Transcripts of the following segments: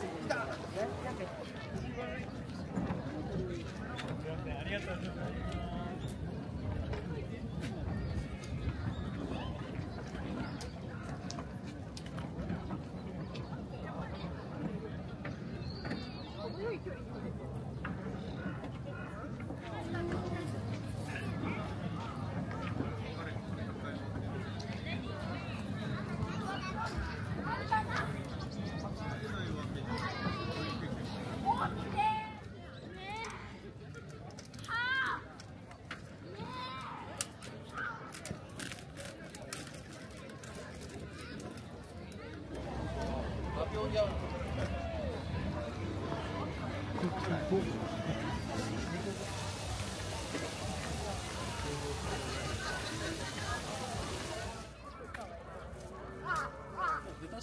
出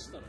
したら